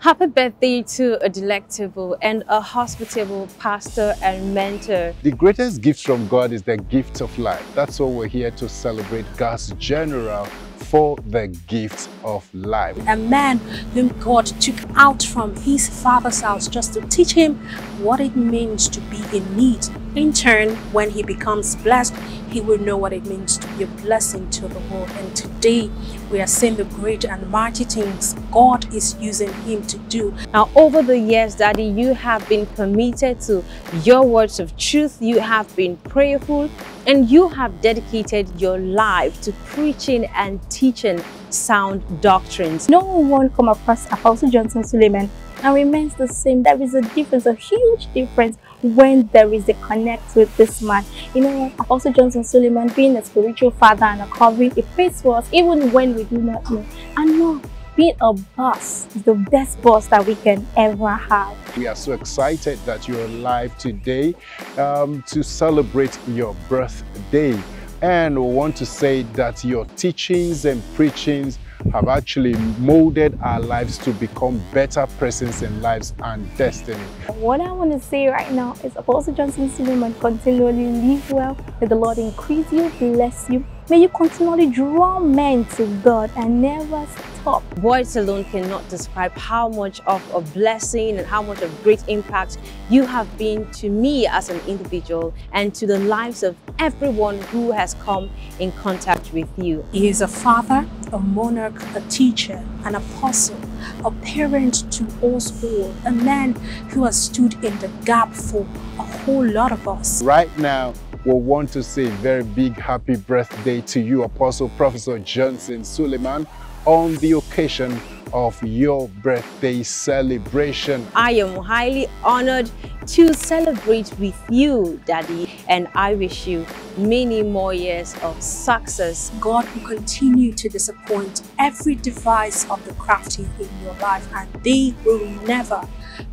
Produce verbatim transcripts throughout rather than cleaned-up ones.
Happy birthday to a delectable and a hospitable pastor and mentor. The greatest gift from God is the gift of life. That's why we're here to celebrate God's general for the gift of life. A man whom God took out from his father's house just to teach him what it means to be in need. In turn, when he becomes blessed, he will know what it means to be a blessing to the world. And today, we are seeing the great and mighty things God is using him to do. Now, over the years, Daddy, you have been committed to your words of truth. You have been prayerful, and you have dedicated your life to preaching and teaching sound doctrines. No one come across Apostle Johnson Suleman and remains the same. There is a difference, a huge difference, when there is a connect with this man. You know, Apostle Johnson Suleman, being a spiritual father and a covering, it fits for us even when we do not know. And no, being a boss is the best boss that we can ever have. We are so excited that you're alive today um, to celebrate your birthday. And we want to say that your teachings and preachings have actually molded our lives to become better persons in lives and destiny. What I want to say right now is Apostle Johnson Suleman, continually live well. May the Lord increase you, bless you. May you continually draw men to God and never stop. Words alone cannot describe how much of a blessing and how much of great impact you have been to me as an individual and to the lives of everyone who has come in contact with you. He is a father, a monarch, a teacher, an apostle, a parent to us all, a man who has stood in the gap for a whole lot of us. Right now, we want to say a very big happy birthday to you, Apostle Professor Johnson Suleman, on the occasion of your birthday celebration. I am highly honored to celebrate with you, Daddy, and I wish you many more years of success. God will continue to disappoint every device of the crafty in your life, and they will never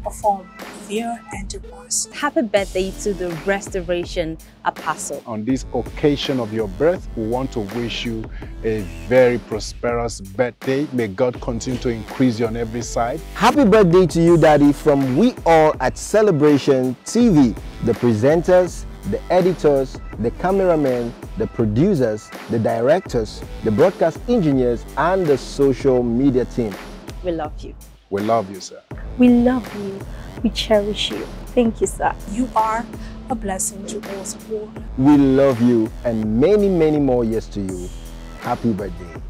perform their enterprise. Happy birthday to the Restoration Apostle. On this occasion of your birth, we want to wish you a very prosperous birthday. May God continue to increase you on every side. Happy birthday to you, Daddy, from we all at Celebration T V, the presenters, the editors, the cameramen, the producers, the directors, the broadcast engineers, and the social media team. We love you. We love you, sir. We love you. We cherish you. Thank you, sir. You are a blessing to us all. We love you, and many, many more years to you. Happy birthday.